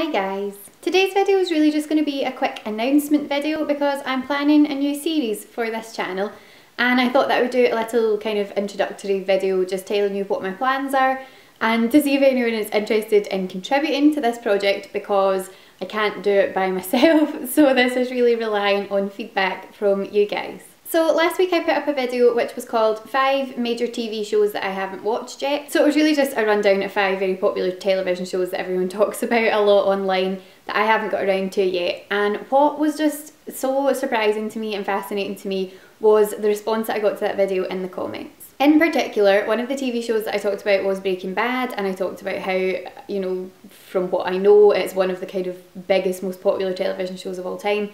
Hi guys! Today's video is really just going to be a quick announcement video because I'm planning a new series for this channel and I thought that I would do a little kind of introductory video just telling you what my plans are and to see if anyone is interested in contributing to this project because I can't do it by myself, so this is really relying on feedback from you guys. So last week I put up a video which was called 5 major TV shows that I haven't watched yet. So it was really just a rundown of 5 very popular television shows that everyone talks about a lot online that I haven't got around to yet. And what was just so surprising to me and fascinating to me was the response that I got to that video in the comments. In particular, one of the TV shows that I talked about was Breaking Bad, and I talked about how, you know, from what I know, it's one of the kind of biggest, most popular television shows of all time.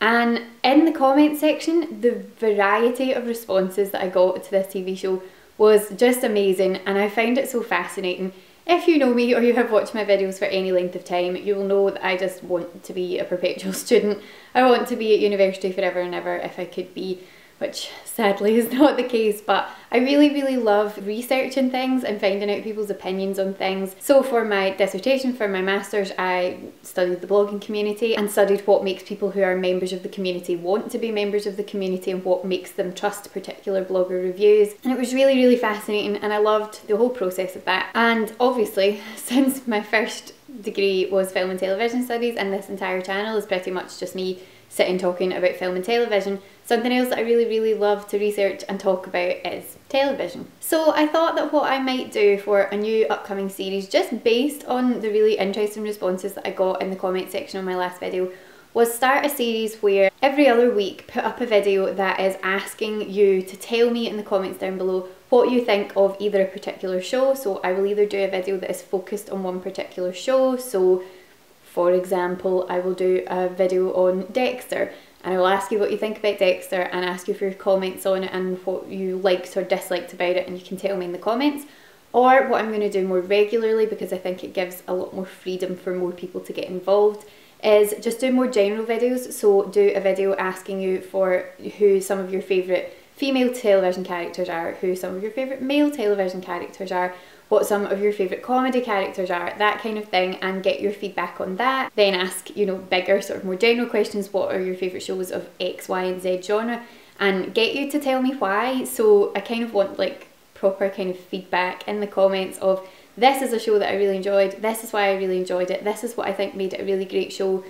And in the comment section, the variety of responses that I got to this TV show was just amazing, and I found it so fascinating. If you know me or you have watched my videos for any length of time, you will know that I just want to be a perpetual student. I want to be at university forever and ever if I could be, which sadly is not the case, but I really love researching things and finding out people's opinions on things. So for my dissertation, for my master's, I studied the blogging community and studied what makes people who are members of the community want to be members of the community and what makes them trust particular blogger reviews. And it was really fascinating and I loved the whole process of that. And obviously, since my first degree was film and television studies and this entire channel is pretty much just me sitting talking about film and television, something else that I really love to research and talk about is television. So I thought that what I might do for a new upcoming series, just based on the really interesting responses that I got in the comment section on my last video, was start a series where every other week put up a video that is asking you to tell me in the comments down below what you think of either a particular show. So I will either do a video that is focused on one particular show, so for example, I will do a video on Dexter and I will ask you what you think about Dexter and ask you for your comments on it and what you liked or disliked about it, and you can tell me in the comments. Or what I'm going to do more regularly, because I think it gives a lot more freedom for more people to get involved, is just do more general videos. So do a video asking you for who some of your favourite female television characters are, who some of your favourite male television characters are, what some of your favourite comedy characters are, that kind of thing, and get your feedback on that. Then ask, you know, bigger sort of more general questions. What are your favourite shows of X, Y and Z genre? And get you to tell me why. So I kind of want like proper kind of feedback in the comments of, this is a show that I really enjoyed, this is why I really enjoyed it, this is what I think made it a really great show.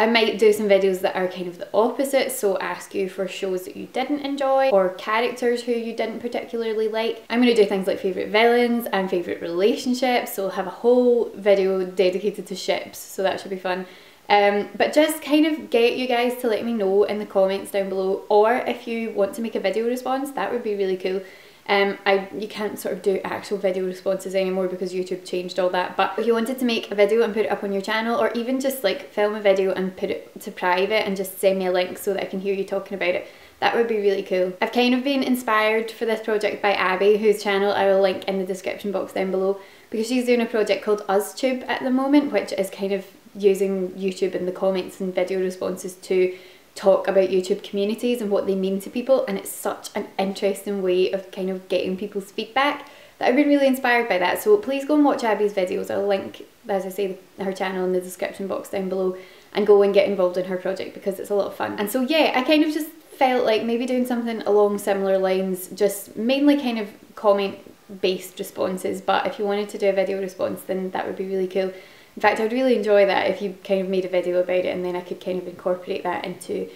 I might do some videos that are kind of the opposite, so ask you for shows that you didn't enjoy or characters who you didn't particularly like. I'm going to do things like favourite villains and favourite relationships, so I'll have a whole video dedicated to ships, so that should be fun. But just kind of get you guys to let me know in the comments down below, or if you want to make a video response, that would be really cool. You can't sort of do actual video responses anymore because YouTube changed all that, but if you wanted to make a video and put it up on your channel, or even just like film a video and put it to private and just send me a link so that I can hear you talking about it, that would be really cool. I've kind of been inspired for this project by Abi, whose channel I will link in the description box down below, because she's doing a project called UsTube at the moment, which is kind of using YouTube and the comments and video responses to talk about YouTube communities and what they mean to people, and it's such an interesting way of kind of getting people's feedback that I've been really inspired by that. So please go and watch Abi's videos. I'll link, as I say, her channel in the description box down below, and go and get involved in her project because it's a lot of fun. And so yeah, I kind of just felt like maybe doing something along similar lines, just mainly kind of comment based responses, but if you wanted to do a video response, then that would be really cool. In fact, I'd really enjoy that if you kind of made a video about it, and then I could kind of incorporate that into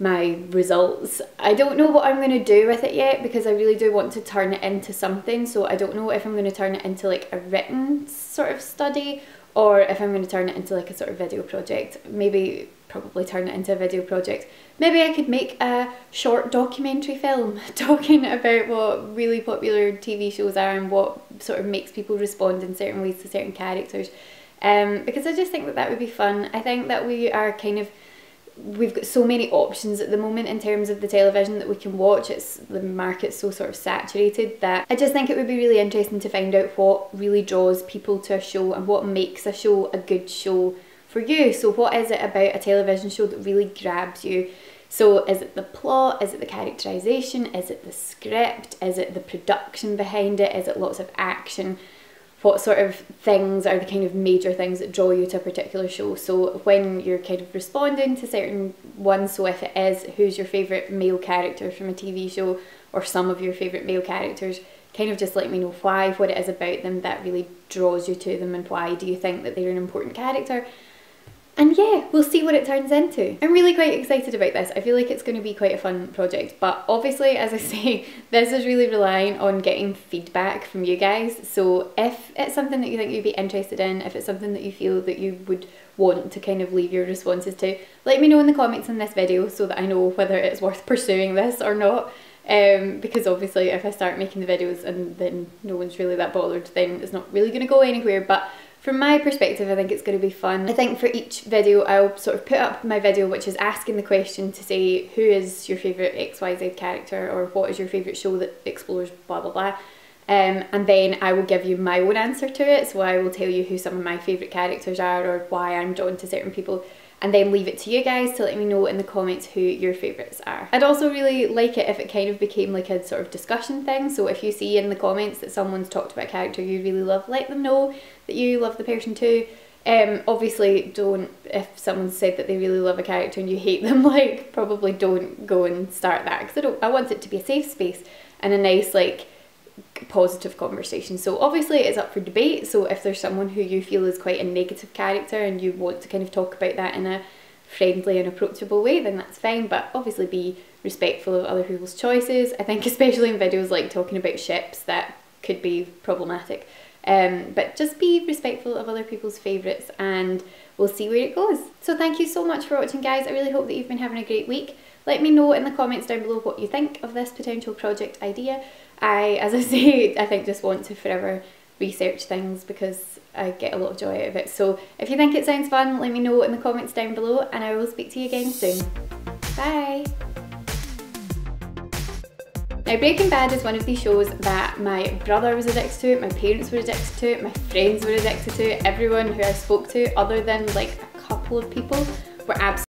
my results. I don't know what I'm going to do with it yet, because I really do want to turn it into something, so I don't know if I'm going to turn it into like a written sort of study, or if I'm going to turn it into like a sort of video project. Maybe, probably turn it into a video project. Maybe I could make a short documentary film talking about what really popular TV shows are and what sort of makes people respond in certain ways to certain characters. Because I just think that that would be fun. I think that we've got so many options at the moment in terms of the television that we can watch. The market's so sort of saturated that I just think it would be really interesting to find out what really draws people to a show and what makes a show a good show for you. So what is it about a television show that really grabs you? So is it the plot? Is it the characterisation? Is it the script? Is it the production behind it? Is it lots of action? what sort of things are the kind of major things that draw you to a particular show. So when you're kind of responding to certain ones, so if it is who's your favourite male character from a TV show or some of your favourite male characters, kind of just let me know why, what it is about them that really draws you to them and why do you think that they're an important character. And yeah, we'll see what it turns into. I'm really quite excited about this. I feel like it's going to be quite a fun project, but obviously, as I say, this is really relying on getting feedback from you guys. So if it's something that you think you'd be interested in, if it's something that you feel that you would want to kind of leave your responses to, let me know in the comments in this video so that I know whether it's worth pursuing this or not. Because obviously if I start making the videos and then no one's really that bothered, then it's not really going to go anywhere. But from my perspective, I think it's going to be fun. I think for each video I'll sort of put up my video which is asking the question to say who is your favourite XYZ character or what is your favourite show that explores blah blah blah, and then I will give you my own answer to it. So I will tell you who some of my favourite characters are or why I'm drawn to certain people, and then leave it to you guys to let me know in the comments who your favourites are. I'd also really like it if it kind of became like a sort of discussion thing, so if you see in the comments that someone's talked about a character you really love, let them know that you love the person too. Obviously don't, if someone said that they really love a character and you hate them, like probably don't go and start that, because I want it to be a safe space and a nice like positive conversation. So obviously it's up for debate, so if there's someone who you feel is quite a negative character and you want to kind of talk about that in a friendly and approachable way, then that's fine, but obviously be respectful of other people's choices. I think especially in videos like talking about ships, that could be problematic, but just be respectful of other people's favourites and we'll see where it goes. So thank you so much for watching, guys. I really hope that you've been having a great week. Let me know in the comments down below what you think of this potential project idea. As I say, I think just want to forever research things because I get a lot of joy out of it. So if you think it sounds fun, let me know in the comments down below and I will speak to you again soon. Bye! Now, Breaking Bad is one of these shows that my brother was addicted to, my parents were addicted to, my friends were addicted to, everyone who I spoke to other than like a couple of people were absolutely